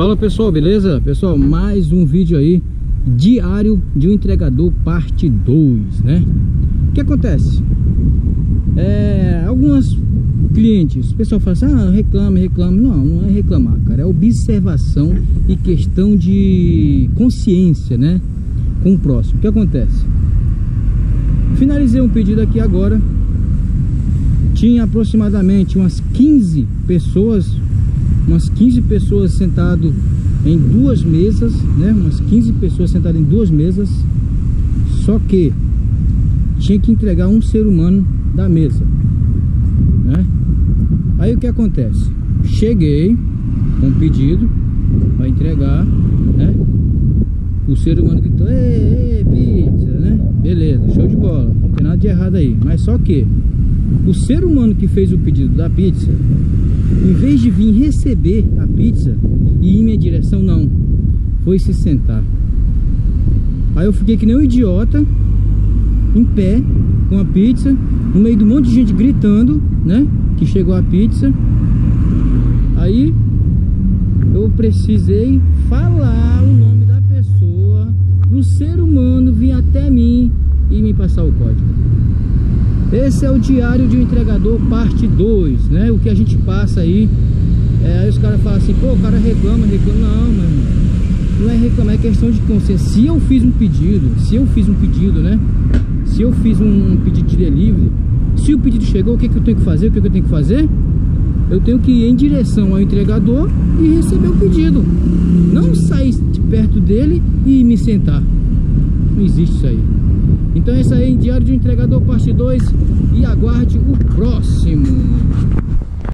Fala pessoal, beleza? Pessoal, mais um vídeo aí diário de um entregador parte 2, né? O que acontece? Algumas clientes, o pessoal fala assim, ah, reclama. Não é reclamar, cara, é observação e questão de consciência, né? Com o próximo. O que acontece? Finalizei um pedido aqui agora. Tinha aproximadamente umas 15 pessoas sentado em duas mesas, né? Umas 15 pessoas sentadas em duas mesas, só que tinha que entregar um ser humano da mesa, né? Aí o que acontece? Cheguei com um pedido para entregar, né? O ser humano gritou: "Ê, pizza", né? Beleza, show de bola, não tem nada de errado aí. Mas só que o ser humano que fez o pedido da pizza, em vez de vir receber a pizza e ir em minha direção, não, foi se sentar. Aí eu fiquei que nem um idiota, em pé, com a pizza, no meio de um monte de gente gritando, né, que chegou a pizza. Aí eu precisei falar o nome da pessoa, do ser humano vir até mim e me passar o código. Esse é o diário de um entregador parte 2, né? O que a gente passa aí. Aí os caras falam assim, pô, o cara reclama. Não, mano, não é reclamar, é questão de consciência. Se eu fiz um pedido, né? Se eu fiz um pedido de delivery, se o pedido chegou, o que eu tenho que fazer? Eu tenho que ir em direção ao entregador e receber o pedido. Não sair de perto dele e me sentar. Não existe isso aí. Então é isso aí, Diário de um Entregador parte 2, e aguarde o próximo.